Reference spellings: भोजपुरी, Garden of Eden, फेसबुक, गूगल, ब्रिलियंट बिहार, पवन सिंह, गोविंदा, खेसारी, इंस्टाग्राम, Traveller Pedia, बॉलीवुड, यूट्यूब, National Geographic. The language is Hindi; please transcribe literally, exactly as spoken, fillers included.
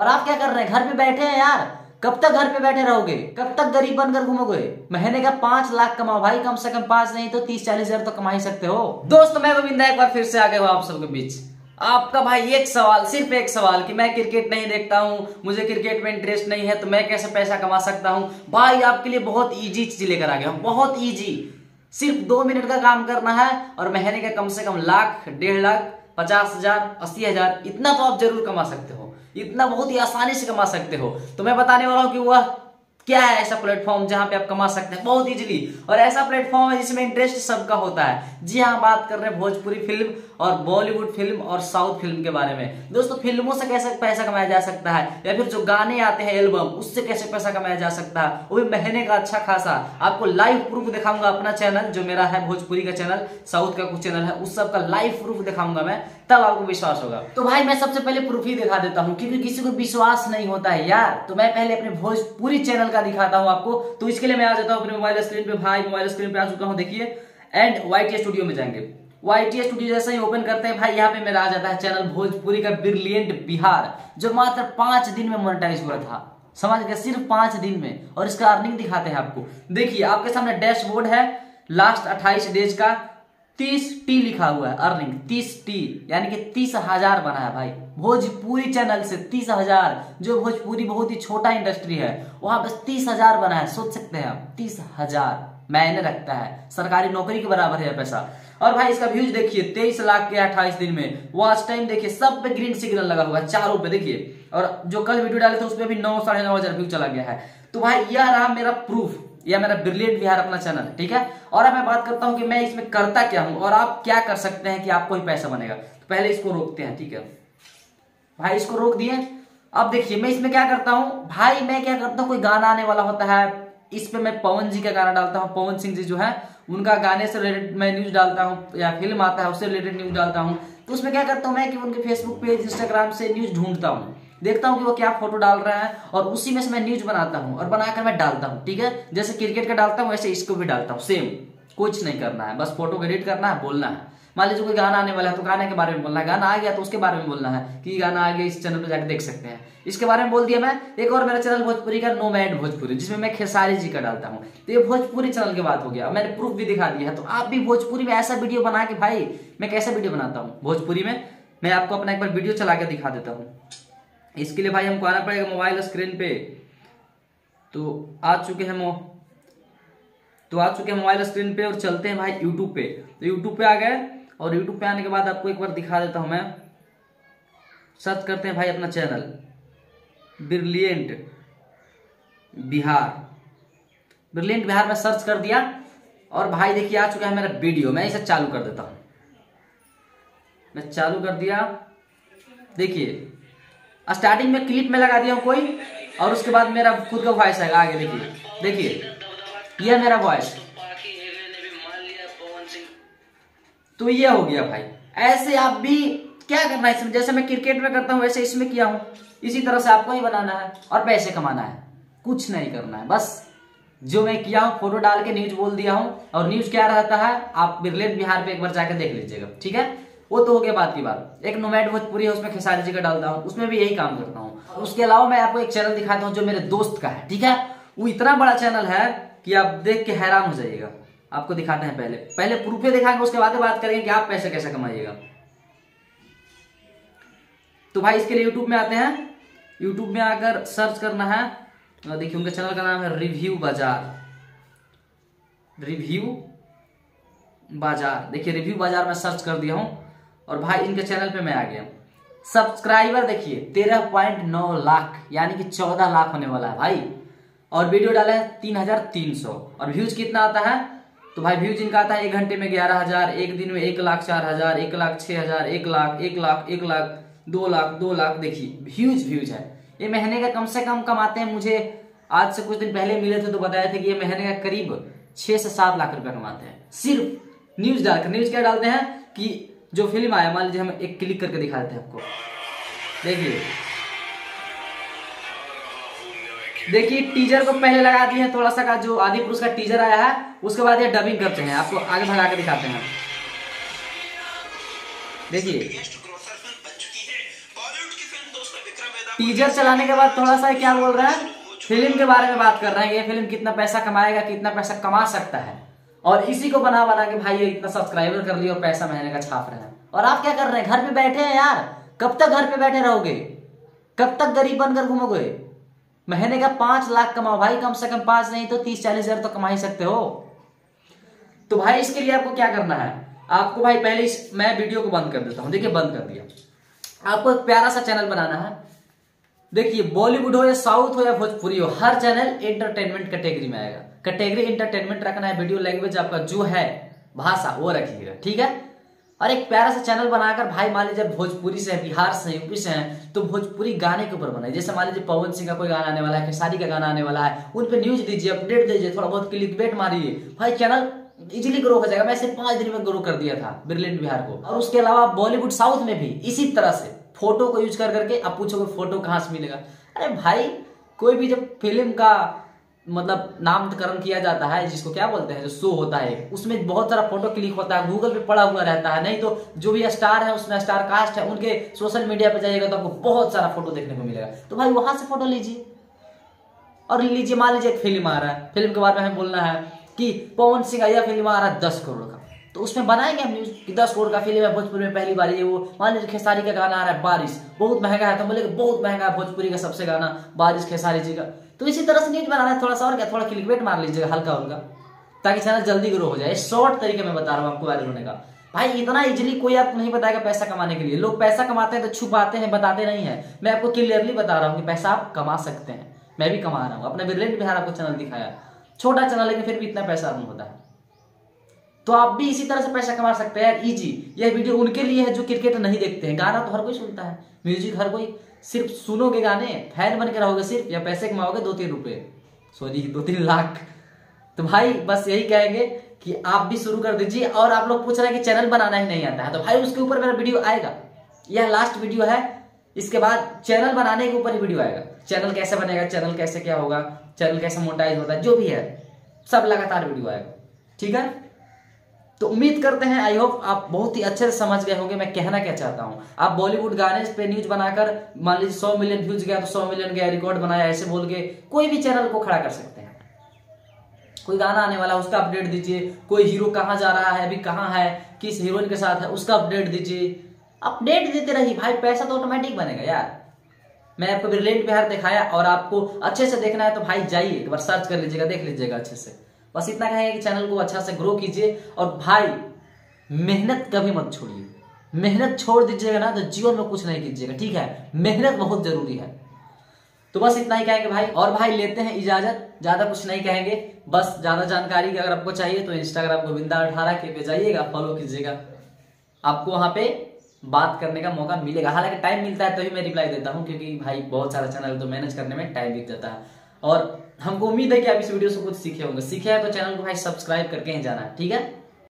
और आप क्या कर रहे हैं? घर पे बैठे हैं यार। कब तक घर पे बैठे रहोगे? कब तक गरीब बनकर घूमोगे? महीने का पांच लाख कमाओ भाई, कम से कम पांच नहीं तो तीस चालीस हजार तो कमा ही सकते हो। दोस्तों मैं गोविंदा एक बार फिर से आ गया हूं आप सबके बीच। आपका भाई एक सवाल, सिर्फ एक सवाल कि मैं क्रिकेट नहीं देखता हूं, मुझे क्रिकेट में इंटरेस्ट नहीं है, तो मैं कैसे पैसा कमा सकता हूं? भाई आपके लिए बहुत ईजी चीज लेकर आ गया हूं, बहुत ईजी। सिर्फ दो मिनट का काम करना है और महीने का कम से कम लाख, डेढ़ लाख, पचास हजार, अस्सी हजार, इतना तो आप जरूर कमा सकते हो, इतना बहुत ही आसानी से कमा सकते हो। तो मैं बताने वाला हूं कि वह क्या है ऐसा प्लेटफॉर्म जहां पे आप कमा सकते हैं बहुत इजीली, और ऐसा प्लेटफॉर्म है जिसमें इंटरेस्ट सबका होता है। जी हाँ, बात कर रहे हैं भोजपुरी फिल्म और बॉलीवुड फिल्म और साउथ फिल्म के बारे में। दोस्तों फिल्मों से कैसे पैसा कमाया जा सकता है, या फिर जो गाने आते हैं एल्बम उससे कैसे पैसा कमाया जा सकता है, वो भी महीने का अच्छा खासा। आपको लाइव प्रूफ दिखाऊंगा, अपना चैनल जो मेरा है भोजपुरी का चैनल, साउथ का कुछ चैनल है, उस सब का लाइव प्रूफ दिखाऊंगा मैं, तब आपको विश्वास होगा। तो भाई मैं सबसे पहले प्रूफ ही दिखा देता हूँ क्योंकि किसी को विश्वास नहीं होता है यार। तो मैं पहले अपने भोजपुरी चैनल का दिखाता हूं आपको। तो इसके लिए मैं आ जाता हूं अपने मोबाइल स्क्रीन पे। भाई मोबाइल स्क्रीन पे आ चुका हूं, देखिए, एंड वाईटी स्टूडियो में जाएंगे। वाईटी स्टूडियो जैसे ही ओपन करते हैं भाई, यहाँ पे मेरा आ जाता है चैनल भोजपुरी का ब्रिलियंट बिहार, जो मात्र पांच दिन में मोनेटाइज हुआ था, समझ गए, सिर्फ पांच दिन में। और इसका अर्निंग दिखाते हैं आपको। देखिए आपके सामने डैशबोर्ड है, लास्ट अट्ठाईस डेज का तीस टी लिखा हुआ है अर्निंग, तीस टी यानी कि तीस हजार बना है भाई भोजपुरी चैनल से। तीस हजार जो भोजपुरी बहुत ही छोटा इंडस्ट्री है, वहां बस तीस हजार बना है। सोच सकते हैं आप, तीस हजार महीने रखता है, सरकारी नौकरी के बराबर है पैसा। और भाई इसका व्यूज देखिए तेईस लाख के अट्ठाईस दिन में। वॉच टाइम देखिए सब पे ग्रीन सिग्नल लगा हुआ है, चारों पे देखिए। और जो कल वीडियो डाले थे उसमें भी नौ साढ़े नौ हजार व्यू चला गया है। तो भाई यह रहा मेरा प्रूफ, या मेरा ब्रिलियंट बिहार अपना चैनल, ठीक है। और अब मैं बात करता हूं कि मैं इसमें करता क्या हूं और आप क्या कर सकते हैं कि आपको ही पैसा बनेगा। तो पहले इसको रोकते हैं, ठीक है भाई, इसको रोक दिए। अब देखिए मैं इसमें क्या करता हूं भाई, मैं क्या करता हूं, कोई गाना आने वाला होता है इस पे, मैं पवन जी का गाना डालता हूँ, पवन सिंह जी जो है उनका गाने से रिलेटेड मैं न्यूज डालता हूँ, या फिल्म आता है उससे रिलेटेड न्यूज डालता हूँ। तो उसमें क्या करता हूँ मैं कि उनके फेसबुक पेज, इंस्टाग्राम से न्यूज ढूंढता हूँ, देखता हूँ कि वो क्या फोटो डाल रहा है, और उसी में से मैं न्यूज बनाता हूँ और बनाकर मैं डालता हूँ, ठीक है। जैसे क्रिकेट का डालता हूँ वैसे इसको भी डालता हूँ, सेम, कुछ नहीं करना है, बस फोटो एडिट करना है, बोलना है। मान लीजिए कोई गाना आने वाला है तो गाने के बारे में बोलना है, गाना आ गया तो उसके बारे में बोलना है कि गाना आ गया, इस चैनल पर जाकर देख सकते हैं, इसके बारे में बोल दिया मैं। एक और मेरा चैनल भोजपुरी का नोमैड भोजपुरी, जिसमें मैं खेसारी जी का डालता हूँ। तो ये भोजपुरी चैनल की बात हो गया, मैंने प्रूफ भी दिखा दिया है। तो आप भी भोजपुरी में ऐसा वीडियो बना के, भाई मैं कैसा वीडियो बनाता हूँ भोजपुरी में, मैं आपको अपना एक बार वीडियो चला के दिखा देता हूँ। इसके लिए भाई हमको आना पड़ेगा मोबाइल स्क्रीन पे। तो आ चुके हैं मो तो आ चुके हैं मोबाइल स्क्रीन पे, और चलते हैं भाई यूट्यूब पे। तो यूट्यूब पे आ गए, और यूट्यूब पे आने के बाद आपको एक बार दिखा देता हूं मैं। सर्च करते हैं भाई अपना channel ब्रिलियंट बिहार। ब्रिलियंट बिहार में सर्च कर दिया, और भाई देखिए आ चुका है मेरा वीडियो। मैं इसे चालू कर देता हूँ, मैं चालू कर दिया। देखिए स्टार्टिंग में क्लिप में लगा दिया हूँ कोई, और उसके बाद मेरा खुद का वॉइस आएगा आगे। देखिए देखिए यह मेरा वॉइस, तो ये हो गया भाई। ऐसे आप भी क्या करना है इसमें, जैसे मैं क्रिकेट में करता हूँ वैसे इसमें किया हूँ, इसी तरह से आपको ही बनाना है और पैसे कमाना है, कुछ नहीं करना है। बस जो मैं किया हूँ, फोटो डाल के न्यूज बोल दिया हूँ, और न्यूज क्या रहता है आप ब्रिलियंट बिहार पे एक बार जाकर देख लीजिएगा, ठीक है। वो तो हो गया बात की बात। एक नोमैड भोजपुरी है, उसमें खेसारी जी का डालता हूँ, उसमें भी यही काम करता हूँ। उसके अलावा मैं आपको एक चैनल दिखाता हूँ जो मेरे दोस्त का है, ठीक है। वो इतना बड़ा चैनल है कि आप देख के हैरान हो जाइएगा। आपको दिखाते हैं, पहले पहले प्रूफे दिखाएंगे, उसके बाद बात करेंगे कि आप पैसे कैसे कमाइएगा। तो भाई इसके लिए यूट्यूब में आते हैं। यूट्यूब में आकर सर्च करना है, देखिए उनके चैनल का नाम है रिव्यू बाजार, रिव्यू बाजार। देखिए रिव्यू बाजार में सर्च कर दिया हूँ, और भाई इनके चैनल पे मैं आ गया। सब्सक्राइबर देखिए तेरह पॉइंट नौ लाख यानी कि चौदह लाख होने वाला है भाई, और वीडियो डाला है तीन हजार तीन सौ। और व्यूज कितना आता है, तो भाई व्यूज इनका आता है एक घंटे में ग्यारह हजार, एक दिन में एक लाख चार हजार, एक लाख छह हजार, एक लाख, एक लाख, एक लाख, दो लाख, दो लाख। देखिए व्यूज व्यूज है। ये महीने का कम से कम कमाते हैं, मुझे आज से कुछ दिन पहले मिले थे तो बताया था कि ये महीने का करीब छह से सात लाख रुपया कमाते हैं सिर्फ न्यूज डालकर। न्यूज क्या डालते हैं कि जो फिल्म आया, मान लीजिए हम एक क्लिक करके दिखा देते हैं आपको। देखिए देखिए टीजर को पहले लगा दिए हैं, थोड़ा सा का जो आदि पुरुष का टीजर आया है, उसके बाद ये डबिंग करते हैं, आपको आगे भगा के दिखाते हैं। देखिए टीजर चलाने के बाद थोड़ा सा क्या बोल रहा है, फिल्म के बारे में बात कर रहा है, ये फिल्म कितना पैसा कमाएगा, कितना पैसा कमा सकता है, और इसी को बना बना के भाई ये इतना सब्सक्राइबर कर लिया और पैसा महीने का छाप रहा है। और आप क्या कर रहे हैं, घर पे बैठे हैं यार। कब तक घर पे बैठे रहोगे, कब तक गरीब बनकर घूमोगे? महीने का पांच लाख कमाओ भाई, कम से कम पांच नहीं तो तीस चालीस हजार तो कमा ही सकते हो। तो भाई इसके लिए आपको क्या करना है, आपको भाई पहले मैं वीडियो को बंद कर देता हूं। देखिए बंद कर दिया। आपको एक प्यारा सा चैनल बनाना है। देखिए बॉलीवुड हो या साउथ हो या भोजपुरी हो, हर चैनल एंटरटेनमेंट कैटेगरी में आएगा। कैटेगरी एंटरटेनमेंट रखना है। वीडियो लैंग्वेज आपका जो है भाषा वो रखिएगा, ठीक है। और एक प्यारा सा चैनल बनाकर भाई, मान लीजिए भोजपुरी से है, बिहार से, यूपी से हैं, तो भोजपुरी गाने के ऊपर बनाए। जैसे मान लीजिए पवन सिंह का कोई गाना आने वाला है, खेसारी का गाना आने वाला है, उन पर न्यूज दीजिए, अपडेट दीजिए, थोड़ा बहुत क्लिकबेट मारिए, भाई चैनल इजिली ग्रो हो जाएगा। मैं इसे पांच दिन में ग्रो कर दिया था ब्रिलियंट बिहार को। और उसके अलावा बॉलीवुड साउथ में भी इसी तरह से फोटो को यूज कर करके, आप पूछोगे फोटो कहाँ से मिलेगा, अरे भाई कोई भी जब फिल्म का मतलब नामकरण किया जाता है, जिसको क्या बोलते हैं, जो शो होता है, उसमें बहुत सारा फोटो क्लिक होता है, गूगल पे पड़ा हुआ रहता है, नहीं तो जो भी स्टार है उसमें स्टार कास्ट है उनके सोशल मीडिया पे जाइएगा तो आपको बहुत सारा फोटो देखने को मिलेगा। तो भाई वहां से फोटो लीजिए और लीजिए। मान लीजिए एक फिल्म आ रहा है, फिल्म के बारे में हमें बोलना है कि पवन सिंह यह फिल्म आ रहा है दस करोड़ का, तो उसमें बनाएंगे हम न्यूज कि दस करोड़ का फिल्म है भोजपुरी में पहली बार ये वो। मान लीजिए खेसारी का गाना आ रहा है बारिश, बहुत महंगा है, तो बोले बहुत महंगा है भोजपुरी का सबसे गाना बारिश खेसारी जी का। तो इसी तरह से न्यूज बनाना है, थोड़ा सा और क्या, थोड़ा क्लिकबेट मार लीजिएगा हल्का हल्का, ताकि चैनल जल्दी ग्रो हो जाए। शॉर्ट तरीके में बता रहा हूँ आपको वायरल होने का। भाई इतना इजिली कोई आपको नहीं बताएगा। पैसा कमाने के लिए लोग पैसा कमाते हैं तो छुपाते हैं, बताते नहीं है। मैं आपको क्लियरली बता रहा हूँ कि पैसा आप कमा सकते हैं। मैं भी कमा रहा हूँ, अपने ब्रिलियंट बिहार आपको चैनल दिखाया, छोटा चैनल लेकिन फिर भी इतना पैसा अर्न होता है। तो आप भी इसी तरह से पैसा कमा सकते हैं यार, इजी। यह वीडियो उनके लिए है जो क्रिकेट नहीं देखते हैं। गाना तो हर कोई सुनता है, म्यूजिक हर कोई, सिर्फ सुनोगे गाने, फैन बन के रहोगे सिर्फ, या पैसे कमाओगे दो तीन रुपए, सॉरी दो तीन लाख। तो भाई बस यही कहेंगे कि आप भी शुरू कर दीजिए। और आप लोग पूछ रहे हैं कि चैनल बनाना ही नहीं आता है, तो भाई उसके ऊपर मेरा वीडियो आएगा। यह लास्ट वीडियो है, इसके बाद चैनल बनाने के ऊपर ही वीडियो आएगा। चैनल कैसे बनेगा, चैनल कैसे क्या होगा, चैनल कैसे मोनेटाइज होता है, जो भी है सब लगातार वीडियो आएगा, ठीक है। तो उम्मीद करते हैं, आई होप आप बहुत ही अच्छे से समझ गए होंगे मैं कहना क्या चाहता हूं। आप बॉलीवुड गाने पे न्यूज बनाकर, मान लीजिए सौ मिलियन व्यूज गया तो सौ मिलियन गया, रिकॉर्ड बनाया, ऐसे बोल के कोई भी चैनल को खड़ा कर सकते हैं। कोई गाना आने वाला उसका अपडेट दीजिए, कोई हीरो कहाँ जा रहा है, अभी कहाँ है, किस हीरोइन के साथ है, उसका अपडेट दीजिए। अपडेट देते रहिए भाई, पैसा तो ऑटोमेटिक बनेगा यार। मैं आपको ब्रिलियंट बिहार दिखाया, और आपको अच्छे से देखना है तो भाई जाइए एक बार सर्च कर लीजिएगा, देख लीजिएगा अच्छे से। बस इतना कहेंगे कि चैनल को अच्छा से ग्रो कीजिए। और भाई मेहनत कभी मत छोड़िए। मेहनत छोड़ दीजिएगा ना तो जीवन में कुछ नहीं कीजिएगा, ठीक है। मेहनत बहुत जरूरी है। तो बस इतना ही कहेंगे भाई, और भाई लेते हैं इजाजत, ज्यादा कुछ नहीं कहेंगे। बस ज्यादा जानकारी अगर आपको चाहिए तो इंस्टाग्राम गोविंदा अठारह के पे जाइएगा, फॉलो कीजिएगा, आपको वहां पे बात करने का मौका मिलेगा। हालांकि टाइम मिलता है तभी मैं रिप्लाई देता हूँ, क्योंकि भाई बहुत सारा चैनल तो मैनेज करने में टाइम बीत जाता है। और हमको उम्मीद है कि आप इस वीडियो से कुछ सीखे होंगे। सीखे हैं तो चैनल को भाई सब्सक्राइब करके ही जाना है, ठीक है।